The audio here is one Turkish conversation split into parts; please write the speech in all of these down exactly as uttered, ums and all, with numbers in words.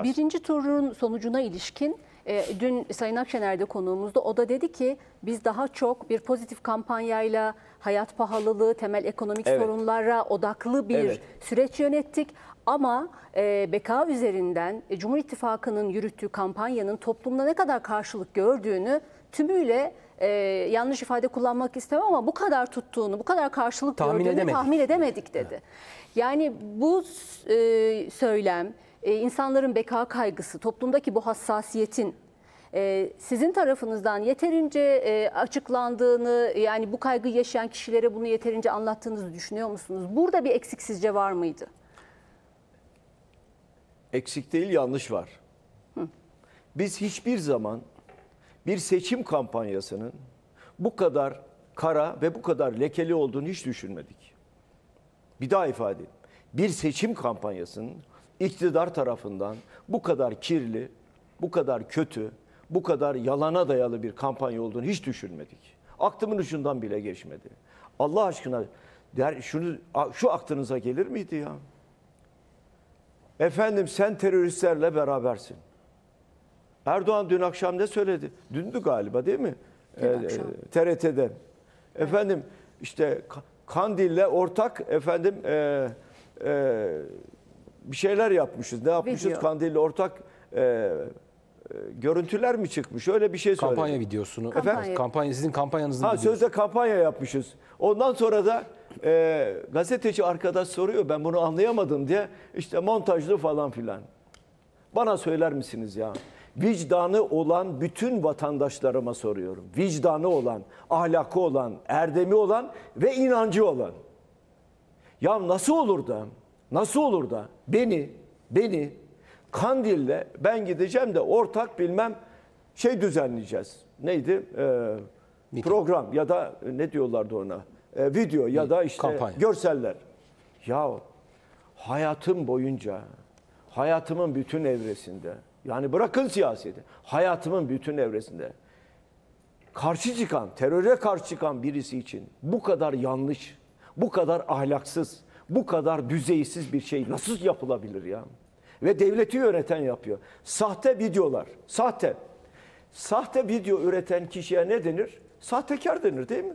aslında. Birinci turun sonucuna ilişkin e, dün Sayın Akşener'de konuğumuzda, o da dedi ki biz daha çok bir pozitif kampanyayla hayat pahalılığı, temel ekonomik evet. sorunlara odaklı bir evet. süreç yönettik. Ama e, beka üzerinden e, Cumhur İttifakı'nın yürüttüğü kampanyanın toplumda ne kadar karşılık gördüğünü tümüyle e, yanlış ifade kullanmak istemem ama bu kadar tuttuğunu, bu kadar karşılık tahmin gördüğünü edemedik. tahmin edemedik dedi. Evet. Yani bu e, söylem, e, insanların beka kaygısı, toplumdaki bu hassasiyetin e, sizin tarafınızdan yeterince e, açıklandığını, yani bu kaygı yaşayan kişilere bunu yeterince anlattığınızı düşünüyor musunuz? Burada bir eksik sizce var mıydı? Eksik değil, yanlış var. Hı. Biz hiçbir zaman bir seçim kampanyasının bu kadar kara ve bu kadar lekeli olduğunu hiç düşünmedik. Bir daha ifade edeyim. Bir seçim kampanyasının iktidar tarafından bu kadar kirli, bu kadar kötü, bu kadar yalana dayalı bir kampanya olduğunu hiç düşünmedik. Aklımın ucundan bile geçmedi. Allah aşkına der, şunu, şu aklınıza gelir miydi ya? Efendim sen teröristlerle berabersin. Erdoğan dün akşam ne söyledi? Dündü galiba değil mi? Dün ee, T R T'de. Evet. Efendim işte Kandil'le ortak efendim e, e, bir şeyler yapmışız. Ne yapmışız? Kandil'le ortak e, e, görüntüler mi çıkmış? Öyle bir şey söyledi. Kampanya videosunu. Efendim? Kampanya, sizin kampanyanızın ha, videosu. Sözde kampanya yapmışız. Ondan sonra da E, gazeteci arkadaş soruyor, ben bunu anlayamadım diye, işte montajlı falan filan. Bana söyler misiniz ya? Vicdanı olan bütün vatandaşlarıma soruyorum. Vicdanı olan, ahlakı olan, erdemi olan ve inancı olan. Ya nasıl olur da, nasıl olur da beni, beni Kandil'le ben gideceğim de ortak bilmem şey düzenleyeceğiz. Neydi? E, program ya da ne diyorlardı ona? Video ya da işte kampanya, görseller. Ya hayatım boyunca, hayatımın bütün evresinde, yani bırakın siyaseti, hayatımın bütün evresinde karşı çıkan, teröre karşı çıkan birisi için bu kadar yanlış, bu kadar ahlaksız, bu kadar düzeysiz bir şey nasıl yapılabilir ya? Ve devleti yöneten yapıyor. Sahte videolar, sahte. Sahte video üreten kişiye ne denir? Sahtekar denir değil mi?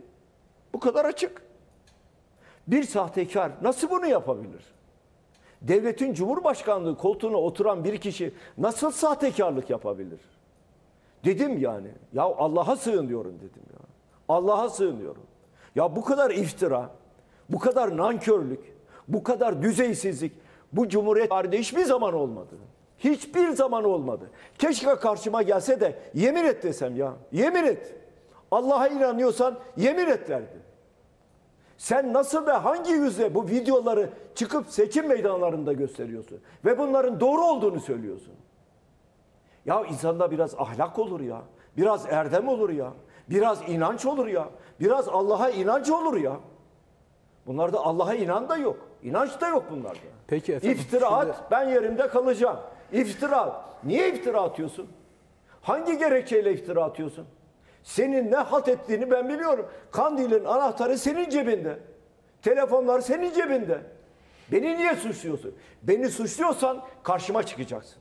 Bu kadar açık. Bir sahtekar nasıl bunu yapabilir? Devletin Cumhurbaşkanlığı koltuğuna oturan bir kişi nasıl sahtekarlık yapabilir? Dedim yani. Ya Allah'a sığın diyorum dedim ya. Allah'a sığın diyorum. Ya bu kadar iftira, bu kadar nankörlük, bu kadar düzeysizlik bu Cumhuriyet tarihinde hiçbir zaman olmadı. Hiçbir zaman olmadı. Keşke karşıma gelse de yemin et desem ya. Yemin et. Allah'a inanıyorsan yemin et derdi. Sen nasıl ve hangi yüzle bu videoları çıkıp seçim meydanlarında gösteriyorsun? Ve bunların doğru olduğunu söylüyorsun. Ya insanda biraz ahlak olur ya. Biraz erdem olur ya. Biraz inanç olur ya. Biraz Allah'a inanç olur ya. Bunlarda Allah'a inan da yok. İnanç da yok bunlarda. Peki efendim. İftira at, şimdi... ben yerimde kalacağım. İftira at. Niye iftira atıyorsun? Hangi gerekçeyle iftira atıyorsun? Senin ne halt ettiğini ben biliyorum. Kandil'in anahtarı senin cebinde. Telefonlar senin cebinde. Beni niye suçluyorsun? Beni suçluyorsan karşıma çıkacaksın.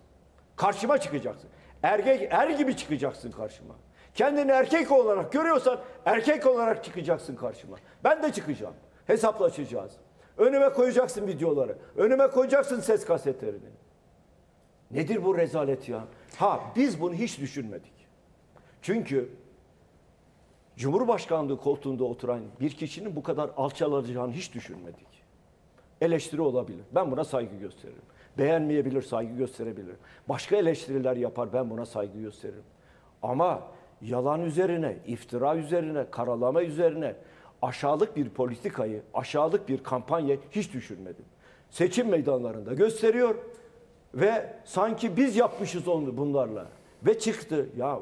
Karşıma çıkacaksın. Erkek er gibi çıkacaksın karşıma. Kendini erkek olarak görüyorsan erkek olarak çıkacaksın karşıma. Ben de çıkacağım. Hesaplaşacağız. Önüme koyacaksın videoları. Önüme koyacaksın ses kasetlerini. Nedir bu rezalet ya? Ha biz bunu hiç düşünmedik. Çünkü Cumhurbaşkanlığı koltuğunda oturan bir kişinin bu kadar alçalacağını hiç düşünmedik. Eleştiri olabilir. Ben buna saygı gösteririm. Beğenmeyebilir, saygı gösterebilirim. Başka eleştiriler yapar, ben buna saygı gösteririm. Ama yalan üzerine, iftira üzerine, karalama üzerine aşağılık bir politikayı, aşağılık bir kampanya hiç düşünmedim. Seçim meydanlarında gösteriyor ve sanki biz yapmışız onu bunlarla. Ve çıktı. Ya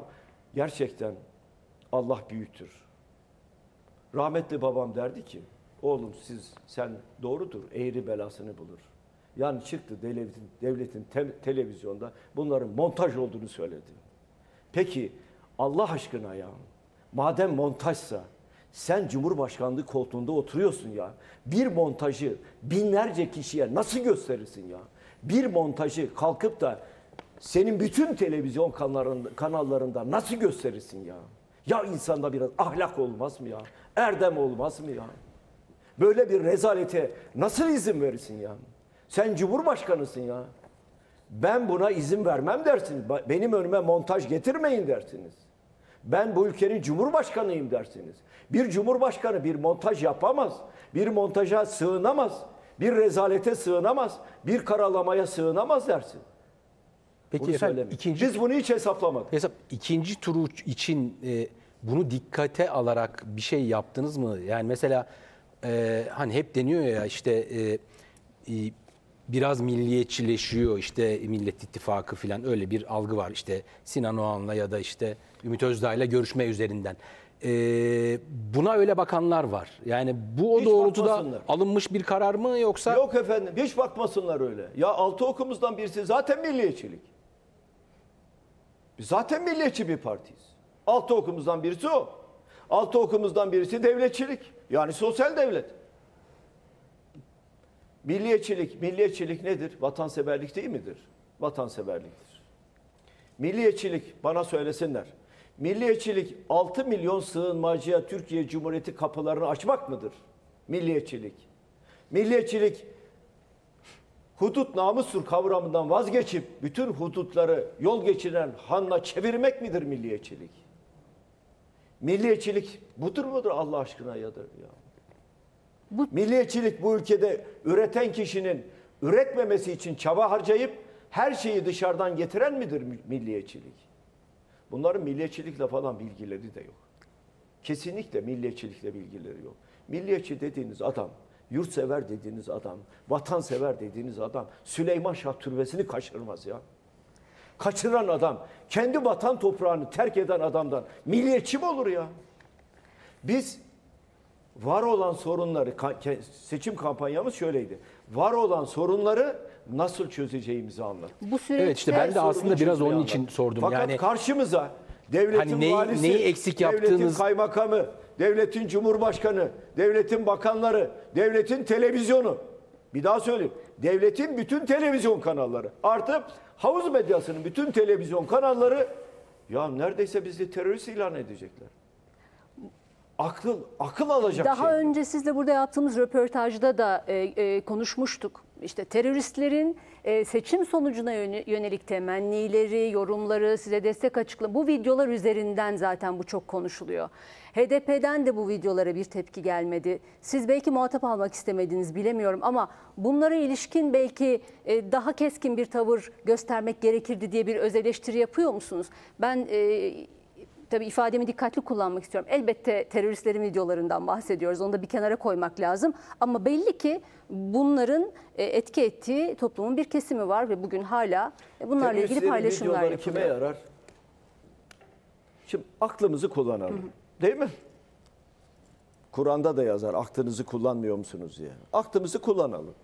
gerçekten... Allah büyüktür. Rahmetli babam derdi ki, oğlum siz sen doğrudur, eğri belasını bulur. Yani çıktı devletin, devletin te televizyonda bunların montaj olduğunu söyledi. Peki Allah aşkına ya, madem montajsa sen Cumhurbaşkanlığı koltuğunda oturuyorsun ya, bir montajı binlerce kişiye nasıl gösterirsin ya? Bir montajı kalkıp da senin bütün televizyon kanallarında, kanallarında nasıl gösterirsin ya? Ya insanda biraz ahlak olmaz mı ya? Erdem olmaz mı ya? Böyle bir rezalete nasıl izin verirsin ya? Sen cumhurbaşkanısın ya. Ben buna izin vermem dersiniz. Benim önüme montaj getirmeyin dersiniz. Ben bu ülkenin cumhurbaşkanıyım dersiniz. Bir cumhurbaşkanı bir montaj yapamaz. Bir montaja sığınamaz. Bir rezalete sığınamaz. Bir karalamaya sığınamaz dersin. Peki bunu efendim, ikinci, biz bunu hiç hesaplamadık. Hesap, ikinci turu için e, bunu dikkate alarak bir şey yaptınız mı? Yani mesela e, hani hep deniyor ya işte e, e, biraz milliyetçileşiyor işte Millet İttifakı falan, öyle bir algı var işte Sinan Oğan'la ya da işte Ümit Özdağ'la görüşme üzerinden. E, buna öyle bakanlar var. Yani bu o hiç doğrultuda bakmasınlar. Alınmış bir karar mı yoksa? Yok efendim, hiç bakmasınlar öyle. Ya altı okumuzdan birisi zaten milliyetçilik. Biz zaten milliyetçi bir partiyiz. Altı okumuzdan birisi o. Altı okumuzdan birisi devletçilik. Yani sosyal devlet. Milliyetçilik, milliyetçilik nedir? Vatanseverlik değil midir? Vatanseverliktir. Milliyetçilik, bana söylesinler. Milliyetçilik altı milyon sığınmacıya Türkiye Cumhuriyeti kapılarını açmak mıdır? Milliyetçilik. Milliyetçilik hudut namustur kavramından vazgeçip bütün hudutları yol geçiren hanla çevirmek midir milliyetçilik? Milliyetçilik budur mudur Allah aşkına yadır ya? Bu... Milliyetçilik bu ülkede üreten kişinin üretmemesi için çaba harcayıp her şeyi dışarıdan getiren midir milliyetçilik? Bunların milliyetçilikle falan bilgileri de yok. Kesinlikle milliyetçilikle bilgileri yok. Milliyetçi dediğiniz adam, yurtsever dediğiniz adam, vatansever dediğiniz adam Süleyman Şah Türbesi'ni kaçırmaz ya. Kaçıran adam, kendi vatan toprağını terk eden adamdan milliyetçi mi olur ya? Biz var olan sorunları, seçim kampanyamız şöyleydi. Var olan sorunları nasıl çözeceğimizi anlattık. Bu süreçte evet, işte ben de aslında biraz onun anladım. için sordum. Fakat yani karşımıza devletin hani neyi, valisi, neyi eksik devletin yaptığınız... kaymakamı, devletin cumhurbaşkanı, devletin bakanları, devletin televizyonu. Bir daha söyleyeyim. Devletin bütün televizyon kanalları. Artı havuz medyasının bütün televizyon kanalları ya neredeyse bizi terörist ilan edecekler. Akıl, akıl alacak daha şey. Daha önce sizle burada yaptığımız röportajda da e, e, konuşmuştuk. İşte teröristlerin e, seçim sonucuna yönelik temennileri, yorumları, size destek açıklama. Bu videolar üzerinden zaten bu çok konuşuluyor. H D P'den de bu videolara bir tepki gelmedi. Siz belki muhatap almak istemediniz, bilemiyorum ama bunlara ilişkin belki e, daha keskin bir tavır göstermek gerekirdi diye bir öz eleştiri yapıyor musunuz? Ben... E, Tabii ifademi dikkatli kullanmak istiyorum. Elbette teröristlerin videolarından bahsediyoruz. Onu da bir kenara koymak lazım. Ama belli ki bunların etki ettiği toplumun bir kesimi var ve bugün hala bunlarla ilgili paylaşımlar yapılıyor. Teröristlerin videoları kime yarar? Şimdi aklımızı kullanalım. Hı hı. Değil mi? Kur'an'da da yazar aklınızı kullanmıyor musunuz diye. Aklımızı kullanalım.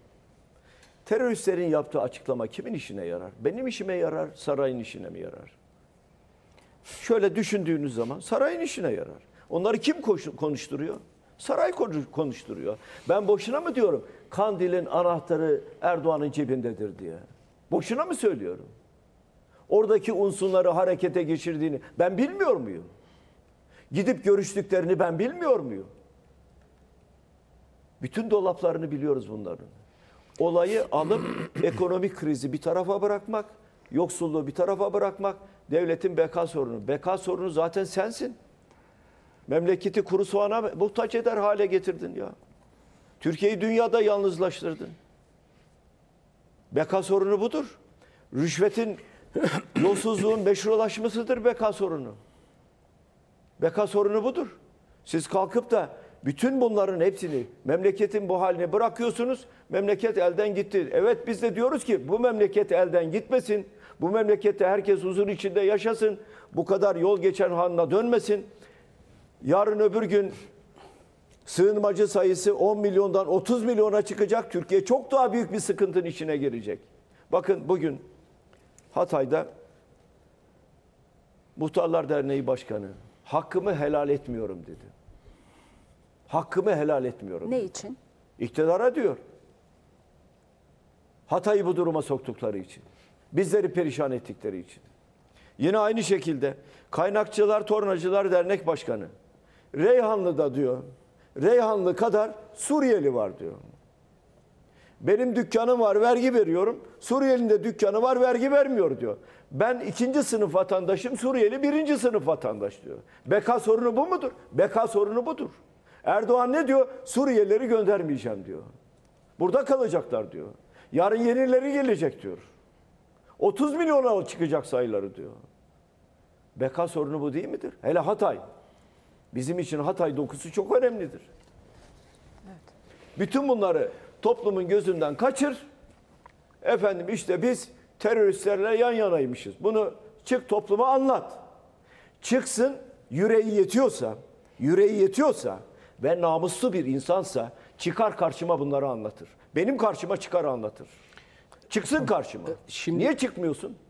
Teröristlerin yaptığı açıklama kimin işine yarar? Benim işime yarar, sarayın işine mi yarar? Şöyle düşündüğünüz zaman sarayın işine yarar. Onları kim konuşturuyor? Saray konuşturuyor. Ben boşuna mı diyorum Kandil'in anahtarı Erdoğan'ın cebindedir diye? Boşuna mı söylüyorum? Oradaki unsurları harekete geçirdiğini ben bilmiyor muyum? Gidip görüştüklerini ben bilmiyor muyum? Bütün dolaplarını biliyoruz bunların. Olayı alıp ekonomik krizi bir tarafa bırakmak, yoksulluğu bir tarafa bırakmak, devletin beka sorunu. Beka sorunu zaten sensin. Memleketi kuru soğana muhtaç eder hale getirdin ya. Türkiye'yi dünyada yalnızlaştırdın. Beka sorunu budur. Rüşvetin, yolsuzluğun meşrulaşmasıdır beka sorunu. Beka sorunu budur. Siz kalkıp da bütün bunların hepsini memleketin bu haline bırakıyorsunuz. Memleket elden gitti. Evet biz de diyoruz ki bu memleket elden gitmesin. Bu memlekette herkes huzur içinde yaşasın. Bu kadar yol geçen haline dönmesin. Yarın öbür gün sığınmacı sayısı on milyondan otuz milyona çıkacak. Türkiye çok daha büyük bir sıkıntının içine girecek. Bakın bugün Hatay'da Muhtarlar Derneği Başkanı hakkımı helal etmiyorum dedi. Hakkımı helal etmiyorum. Ne için? İktidara diyor. Hatay'ı bu duruma soktukları için. bizleri perişan ettikleri için. Yine aynı şekilde Kaynakçılar Tornacılar Dernek Başkanı, Reyhanlı'da diyor, Reyhanlı kadar Suriyeli var diyor. Benim dükkanım var, vergi veriyorum. Suriyeli'nin de dükkanı var, vergi vermiyor diyor. Ben ikinci sınıf vatandaşım, Suriyeli birinci sınıf vatandaş diyor. Beka sorunu bu mudur? Beka sorunu budur. Erdoğan ne diyor? Suriyelileri göndermeyeceğim diyor. Burada kalacaklar diyor. Yarın yenileri gelecek diyor. otuz milyona çıkacak sayıları diyor. Beka sorunu bu değil midir? Hele Hatay. Bizim için Hatay dokusu çok önemlidir. Evet. Bütün bunları toplumun gözünden kaçır. Efendim işte biz teröristlerle yan yanaymışız. Bunu çık topluma anlat. Çıksın, yüreği yetiyorsa, yüreği yetiyorsa ve namuslu bir insansa çıkar karşıma bunları anlatır. Benim karşıma çıkar anlatır. Çıksın karşıma. Şimdi... Niye çıkmıyorsun?